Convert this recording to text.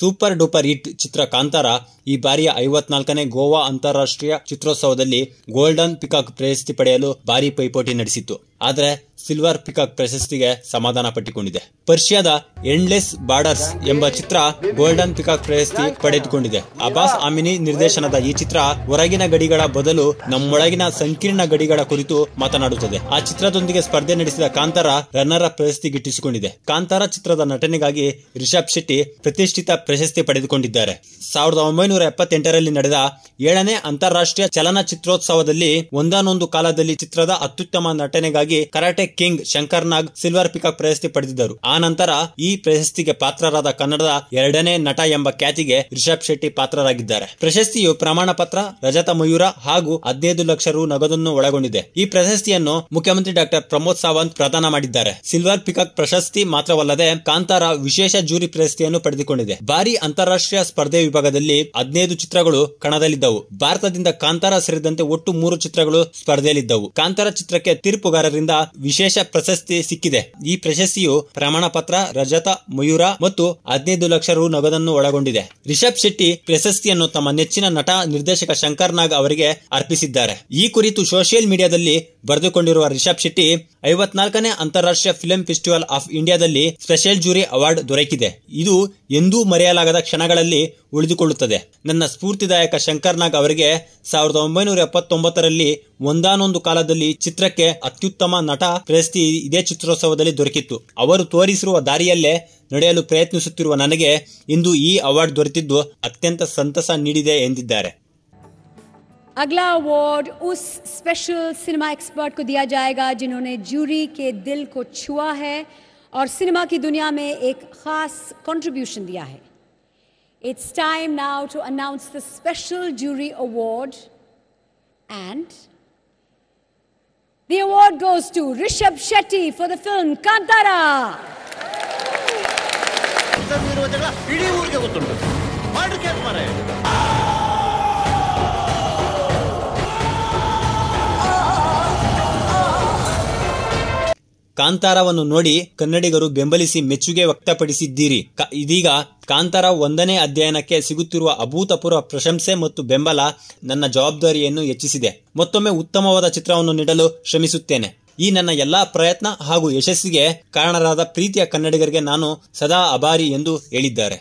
Super duper hit ಚಿತ್ರ ಕಾಂತಾರ ಈ ಬಾರಿಯ 54ನೇ ಗೋವಾ ಅಂತಾರಾಷ್ಟ್ರೀಯ ಚಿತ್ರೋತ್ಸವದಲ್ಲಿ ಗೋಲ್ಡನ್ ಪಿಕಾಕ್ ಪ್ರಶಸ್ತಿ ಪಡೆಯಲು ಭಾರಿ ಪೈಪೋಟಿ ನಡೆಸಿತ್ತು. ಆದರೆ ಸಿಲ್ವರ್ ಪಿಕಾಕ್ ಪ್ರಶಸ್ತಿಗೆ ಸಮಾಧಾನ ಪಟ್ಟಿಕೊಂಡಿದೆ. ಪರ್ಷಿಯಾದ ಎಂಡ್ಲೆಸ್ ಬಾರ್ಡರ್ಸ್ ಎಂಬ ಚಿತ್ರ ಗೋಲ್ಡನ್ ಪಿಕಾಕ್ ಪ್ರಶಸ್ತಿ ಪಡೆದುಕೊಂಡಿದೆ. ಅಬ್ಬಾಸ್ ಆಮಿನಿ ನಿರ್ದೇಶನದ ಈ ಚಿತ್ರ ಹೊರಗಿನ ಗಡಿಗಳ ಬದಲು ನಮ್ಮೊಳಗಿನ ಸಂಕೀರ್ಣ ಗಡಿಗಳ ಕುರಿತು ಮಾತನಾಡುತ್ತದೆ. ಆ ಚಿತ್ರದೊಂದಿಗೆ ಸ್ಪರ್ಧೆ ನಡೆಸಿದ ಕಾಂತಾರ ರನ್ನರ್ ಅಪ್ ಪ್ರಶಸ್ತಿ ಗಿಟ್ಟಿಸಿಕೊಂಡಿದೆ. ಕಾಂತಾರ ಚಿತ್ರದ ನಟನೆಗಾಗಿ ರಿಷಬ್ ಶೆಟ್ಟಿ ಪ್ರತಿಷ್ಠಿತ ಪ್ರಶಸ್ತಿ ಪಡೆದುಕೊಂಡಿದ್ದಾರೆ. 1978ರಲ್ಲಿ ನಡೆದ 7ನೇ ಅಂತಾರಾಷ್ಟ್ರೀಯ ಚಲನಚಿತ್ರೋತ್ಸವದಲ್ಲಿ ಒಂದಾನೊಂದು ಕಾಲದಲ್ಲಿ ಚಿತ್ರದ ಅತ್ಯುತ್ತಮ ನಟನೆಗಾಗಿ karate king Shankar Nag silver peacock ಪ್ರಶಸ್ತಿ ಪಡೆದಿದ್ದರು. ಆ ನಂತರ ಈ ಪ್ರಶಸ್ತಿಗೆ ಪಾತ್ರರಾದ ಕನ್ನಡದ 2ನೇ ನಟ ಎಂಬ ಖ್ಯಾತಿಗೆ ರಿಷಬ್ ಶೆಟ್ಟಿ ಪಾತ್ರರಾಗಿದ್ದಾರೆ. ಪ್ರಶಸ್ತಿಯು ಪ್ರಮಾಣ ಪತ್ರ, ರಜತ ಮಯೂರ ಹಾಗೂ 15 ಲಕ್ಷ ರೂ ನಗದನ್ನು ಒಳಗೊಂಡಿದೆ. ಈ ಪ್ರಶಸ್ತಿಯನ್ನು ಮುಖ್ಯಮಂತ್ರಿ ಡಾಕ್ಟರ್ ಪ್ರಮೋದ್ ಸಾವಂತ್ ಪ್ರದಾನ ಮಾಡಿದ್ದಾರೆ. ಸಿಲ್ವರ್ ಪಿಕಾಕ್ ಪ್ರಶಸ್ತಿ ಮಾತ್ರವಲ್ಲದೆ ಕಾಂತಾರ ವಿಶೇಷ ಜೂರಿ ಪ್ರಶಸ್ತಿಯನ್ನು ಪಡೆದುಕೊಂಡಿದೆ. ಭಾರಿ ಅಂತಾರಾಷ್ಟ್ರೀಯ ಸ್ಪರ್ಧೆ ವಿಭಾಗದಲ್ಲಿ 15 ಚಿತ್ರಗಳು ಕಣದಲ್ಲಿದ್ದವು. ಭಾರತದಿಂದ ಕಾಂತಾರ ಸೇರಿದಂತೆ ಒಟ್ಟು 3 ಚಿತ್ರಗಳು ಸ್ಪರ್ಧೆಯಲ್ಲಿದ್ದವು. ಕಾಂತಾರ ಚಿತ್ರಕ್ಕೆ ತೀರ್ಪುಗಾರರಿಂದ ವಿಶೇಷ ಪ್ರಶಸ್ತಿ ಸಿಕ್ಕಿದೆ. ಈ ಪ್ರಶಸ್ತಿಯು ಪ್ರಮಾಣ ಪತ್ರ, ರಜತ ಮಯೂರ ಮತ್ತು 15 ಲಕ್ಷ ರೂ ನಗದನ್ನು ಒಳಗೊಂಡಿದೆ. ರಿಷಬ್ ಶೆಟ್ಟಿ ಪ್ರಶಸ್ತಿಯನ್ನು ತಮ್ಮ ನೆಚ್ಚಿನ ನಟ ನಿರ್ದೇಶಕ ಶಂಕರ್ ನಾಗ್ ಅವರಿಗೆ ಅರ್ಪಿಸಿದ್ದಾರೆ. ಈ ಕುರಿತು ಸೋಷಿಯಲ್ ಮೀಡಿಯಾದಲ್ಲಿ ಬರೆದುಕೊಂಡಿರುವ ರಿಷಬ್ ಶೆಟ್ಟಿ 54ನೇ ಅಂತಾರಾಷ್ಟ್ರೀಯ ಫಿಲ್ಮ್ ಫೆಸ್ಟಿವಲ್ ಆಫ್ ಇಂಡಿಯಾದಲ್ಲಿ ಸ್ಪೆಷಲ್ ಜೂರಿ ಅವಾರ್ಡ್ ದೊರಕಿದೆ. ಇದು ಎಂದೂ ಮರೆಯಲಾಗದ ಕ್ಷಣಗಳಲ್ಲಿ ಉಳಿದುಕೊಳ್ಳುತ್ತದೆ. ನನ್ನ ಸ್ಫೂರ್ತಿದಾಯಕ ಶಂಕರ್ ನಾಗ್ ಅವರಿಗೆ 1979ರಲ್ಲಿ ಒಂದಾನೊಂದು ಕಾಲದಲ್ಲಿ ಚಿತ್ರಕ್ಕೆ ಅತ್ಯುತ್ತಮ ನಟ ಪ್ರಶಸ್ತಿ ಇದೇ ಚಿತ್ರೋತ್ಸವದಲ್ಲಿ ದೊರಕಿತ್ತು. ಅವರು ತೋರಿಸಿರುವ ದಾರಿಯಲ್ಲೇ ನಡೆಯಲು ಪ್ರಯತ್ನಿಸುತ್ತಿರುವ ನನಗೆ ಇಂದು ಈ ಅವಾರ್ಡ್ ದೊರೆತಿದ್ದು ಅತ್ಯಂತ ಸಂತಸ ನೀಡಿದೆ ಎಂದಿದ್ದಾರೆ. अगला अवार्ड उस स्पेशल सिनेमा एक्सपर्ट को दिया जाएगा जिन्होंने जूरी के दिल को छुआ है और सिनेमा की दुनिया में एक खास कंट्रीब्यूशन दिया है. It's time now to announce the special jury award and the award goes to Rishabh Shetty for the film Kantara. ಕಾಂತಾರವನ್ನು ನೋಡಿ ಕನ್ನಡಿಗರು ಬೆಂಬಲಿಸಿ ಮೆಚ್ಚುಗೆ ವ್ಯಕ್ತಪಡಿಸಿದ್ದೀರಿ. ಇದೀಗ ಕಾಂತಾರ 1ನೇ ಅಧ್ಯಯನಕ್ಕೆ ಸಿಗುತ್ತಿರುವ ಅಭೂತಪೂರ್ವ ಪ್ರಶಂಸೆ ಮತ್ತು ಬೆಂಬಲ ನನ್ನ ಜವಾಬ್ದಾರಿಯನ್ನು ಹೆಚ್ಚಿಸಿದೆ. ಮತ್ತೊಮ್ಮೆ ಉತ್ತಮವಾದ ಚಿತ್ರವನ್ನು ನೀಡಲು ಶ್ರಮಿಸುತ್ತೇನೆ. ಈ ನನ್ನ ಎಲ್ಲಾ ಪ್ರಯತ್ನ ಹಾಗೂ ಯಶಸ್ಸಿಗೆ ಕಾರಣರಾದ ಪ್ರೀತಿಯ ಕನ್ನಡಿಗರಿಗೆ ನಾನು ಸದಾ ಆಭಾರಿ ಎಂದು ಹೇಳಿದ್ದಾರೆ.